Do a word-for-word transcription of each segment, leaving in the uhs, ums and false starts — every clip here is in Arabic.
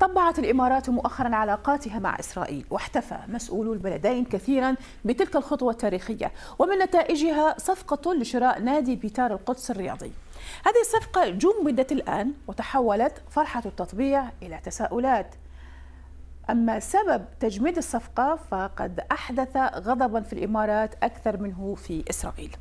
طبعت الإمارات مؤخرا علاقاتها مع إسرائيل، واحتفى مسؤولو البلدين كثيرا بتلك الخطوة التاريخية، ومن نتائجها صفقة لشراء نادي بيتار القدس الرياضي. هذه الصفقة جمدت الآن وتحولت فرحة التطبيع إلى تساؤلات. أما سبب تجميد الصفقة فقد أحدث غضبا في الإمارات أكثر منه في إسرائيل.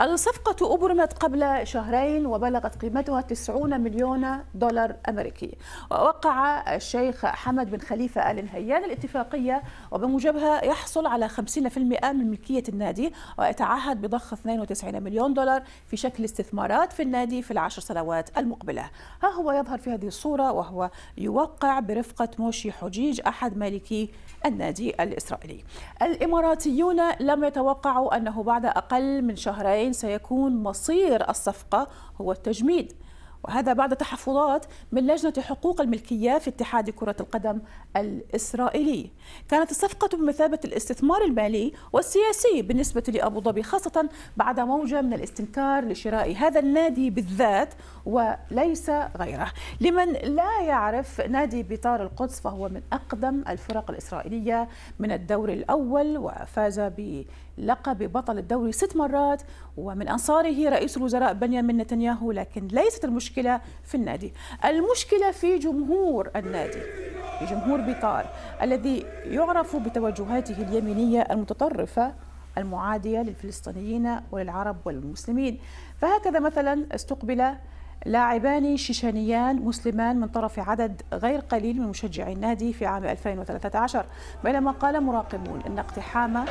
الصفقة أبرمت قبل شهرين وبلغت قيمتها تسعين مليون دولار أمريكي، ووقع الشيخ حمد بن خليفة آل نهيان الاتفاقية، وبموجبها يحصل على خمسين بالمئة من ملكية النادي، ويتعهد بضخ اثنين وتسعين مليون دولار في شكل استثمارات في النادي في العشر سنوات المقبلة. ها هو يظهر في هذه الصورة وهو يوقع برفقة موشي حجيج أحد مالكي النادي الإسرائيلي. الإماراتيون لم يتوقعوا أنه بعد أقل من شهرين سيكون مصير الصفقة هو التجميد، وهذا بعد تحفظات من لجنة حقوق الملكية في اتحاد كرة القدم الإسرائيلي. كانت الصفقة بمثابة الاستثمار المالي والسياسي بالنسبة لأبو ظبي، خاصة بعد موجة من الاستنكار لشراء هذا النادي بالذات وليس غيره. لمن لا يعرف نادي بيتار القدس فهو من أقدم الفرق الإسرائيلية من الدوري الأول، وفاز ب لقب بطل الدوري ست مرات، ومن أنصاره رئيس الوزراء بنيامين نتنياهو. لكن ليست المشكلة في النادي، المشكلة في جمهور النادي، في جمهور بيتار الذي يعرف بتوجهاته اليمينية المتطرفة المعادية للفلسطينيين وللعرب والمسلمين. فهكذا مثلا استقبل لاعبان شيشانيان مسلمان من طرف عدد غير قليل من مشجعي النادي في عام ألفين وثلاثة عشر، بينما قال مراقبون أن اقتحام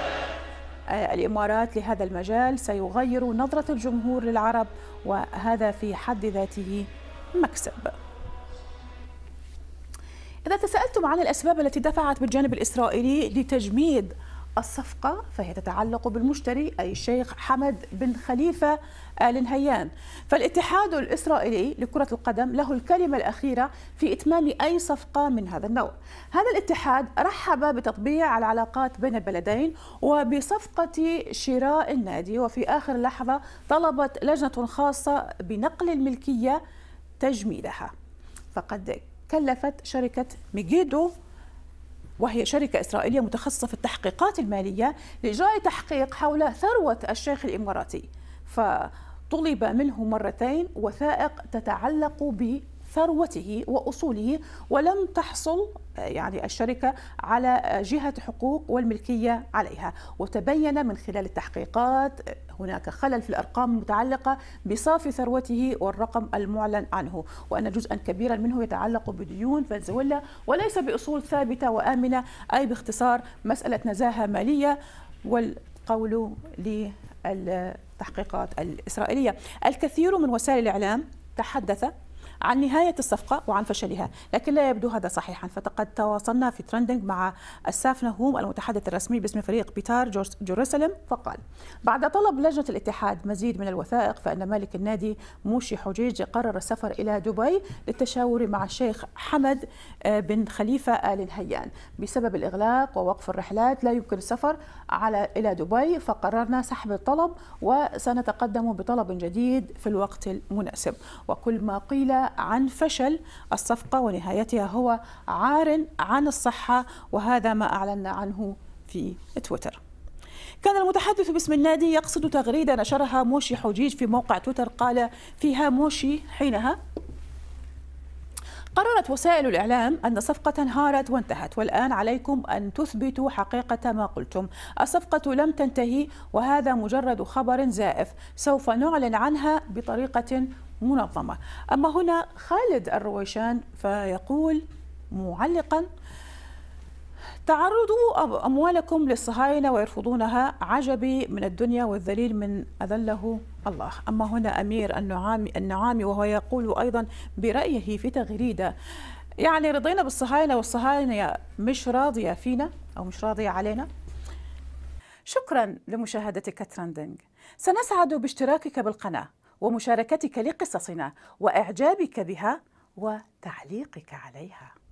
الإمارات لهذا المجال سيغير نظرة الجمهور للعرب، وهذا في حد ذاته مكسب. إذا تسألتم عن الأسباب التي دفعت بالجانب الإسرائيلي لتجميد الصفقة فهي تتعلق بالمشتري أي الشيخ حمد بن خليفة آل نهيان. فالاتحاد الإسرائيلي لكرة القدم له الكلمة الأخيرة في إتمام أي صفقة من هذا النوع. هذا الاتحاد رحب بتطبيع العلاقات بين البلدين وبصفقة شراء النادي، وفي آخر لحظة طلبت لجنة خاصة بنقل الملكية تجميدها، فقد كلفت شركة ميجيدو، وهي شركة إسرائيلية متخصصة في التحقيقات المالية، لإجراء تحقيق حول ثروة الشيخ الإماراتي، فطلب منه مرتين وثائق تتعلق بثروته وأصوله، ولم تحصل يعني الشركة على جهة حقوق والملكية عليها. وتبين من خلال التحقيقات هناك خلل في الأرقام المتعلقة بصافي ثروته والرقم المعلن عنه، وأن جزءا كبيرا منه يتعلق بديون فنزويلا وليس بأصول ثابتة وآمنة، أي باختصار مسألة نزاهة مالية، والقول للتحقيقات الإسرائيلية. الكثير من وسائل الإعلام تحدث عن نهاية الصفقة وعن فشلها، لكن لا يبدو هذا صحيحا، فقد تواصلنا في ترندنج مع الساف نهوم المتحدث الرسمي باسم فريق بيتار جيروسالم، فقال: بعد طلب لجنة الاتحاد مزيد من الوثائق فإن مالك النادي موشي حجيج قرر السفر إلى دبي للتشاور مع الشيخ حمد بن خليفة آل نهيان. بسبب الإغلاق ووقف الرحلات لا يمكن السفر على إلى دبي، فقررنا سحب الطلب وسنتقدم بطلب جديد في الوقت المناسب. وكل ما قيل عن فشل الصفقة ونهايتها هو عار عن الصحة، وهذا ما أعلن عنه في تويتر. كان المتحدث باسم النادي يقصد تغريدة نشرها موشي حجيج في موقع تويتر، قال فيها موشي: حينها قررت وسائل الإعلام أن الصفقة انهارت وانتهت، والآن عليكم أن تثبتوا حقيقة ما قلتم. الصفقة لم تنتهي، وهذا مجرد خبر زائف، سوف نعلن عنها بطريقة منظمة. أما هنا خالد الرويشان فيقول معلقا: تعرضوا أموالكم للصهاينة ويرفضونها، عجبي من الدنيا والذليل من أذله الله. أما هنا أمير النعامي النعامي وهو يقول أيضا برأيه في تغريدة: يعني رضينا بالصهاينة والصهاينة مش راضية فينا أو مش راضية علينا. شكرا لمشاهدتك ترندنج، سنسعد باشتراكك بالقناة ومشاركتك لقصصنا وإعجابك بها وتعليقك عليها.